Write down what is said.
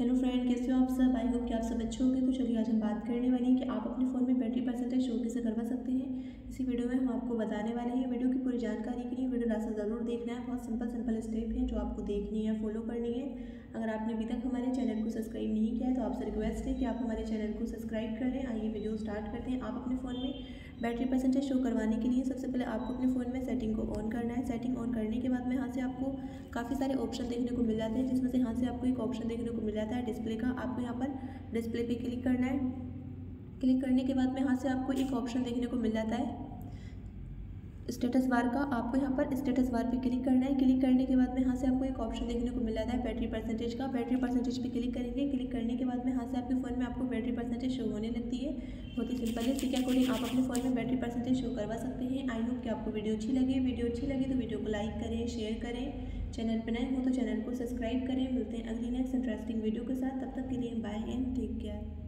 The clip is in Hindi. हेलो फ्रेंड, कैसे हो आप सब। आई होप कि आप सब अच्छे होंगे। तो चलिए आज हम बात करने वाले हैं कि आप अपने फ़ोन में बैटरी परसेंटेज शो कैसे करवा सकते हैं। इसी वीडियो में हम आपको बताने वाले हैं। वीडियो की पूरी जानकारी के लिए वीडियो लास्ट तक ज़रूर देखना है। बहुत सिंपल स्टेप है जो आपको देखनी है, फॉलो करनी है। अगर आपने अभी तक हमारे चैनल को सब्सक्राइब नहीं किया है तो आपसे रिक्वेस्ट है कि आप हमारे चैनल को सब्सक्राइब कर लें। आइए वीडियो स्टार्ट करते हैं। आप अपने फ़ोन में बैटरी परसेंटेज शो करवाने के लिए सबसे पहले आपको अपने फ़ोन में सेटिंग को ऑन करना है। सेटिंग ऑन करने के बाद में यहाँ से आपको काफ़ी सारे ऑप्शन देखने को मिल जाते हैं, जिसमें से यहाँ से आपको एक ऑप्शन देखने को मिल जाता है डिस्प्ले का। आपको यहाँ पर डिस्प्ले पे क्लिक करना है। क्लिक करने के बाद में यहाँ से आपको एक ऑप्शन देखने को मिल जाता है स्टेटस बार का। आपको यहाँ पर स्टेटस बार पे क्लिक करना है। क्लिक करने के बाद में यहाँ से आपको एक ऑप्शन देखने को मिल जाता है बैटरी परसेंटेज का। बैटरी परसेंटेज पे क्लिक करेंगे। क्लिक करने के बाद में यहाँ से आपके फ़ोन में आपको बैटरी परसेंटेज शो होने लगती है। बहुत ही सिंपल है। इसी के अकॉर्डिंग आप अपने फ़ोन में बैटरी परसेंटेज शो करवा सकते हैं। आई होप कि आपको वीडियो अच्छी लगे। वीडियो अच्छी लगी तो वीडियो को लाइक करें, शेयर करें। चैनल पर नए हो तो चैनल को सब्सक्राइब करें। मिलते हैं अगली नेक्स्ट इंटरेस्टिंग वीडियो के साथ। तब तक के लिए बाय एंड टेक केयर।